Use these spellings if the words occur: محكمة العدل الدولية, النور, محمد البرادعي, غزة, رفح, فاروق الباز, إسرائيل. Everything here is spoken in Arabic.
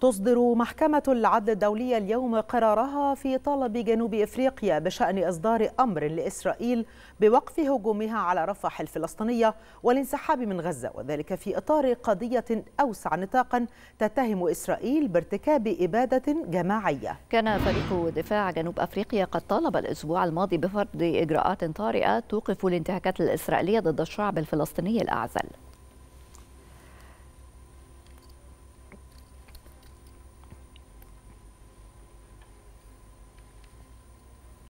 تصدر محكمة العدل الدولية اليوم قرارها في طلب جنوب إفريقيا بشأن إصدار أمر لإسرائيل بوقف هجومها على رفح الفلسطينية والانسحاب من غزة، وذلك في إطار قضية أوسع نطاقا تتهم إسرائيل بارتكاب إبادة جماعية. كان فريق دفاع جنوب أفريقيا قد طالب الأسبوع الماضي بفرض إجراءات طارئة توقف الانتهاكات الإسرائيلية ضد الشعب الفلسطيني الأعزل.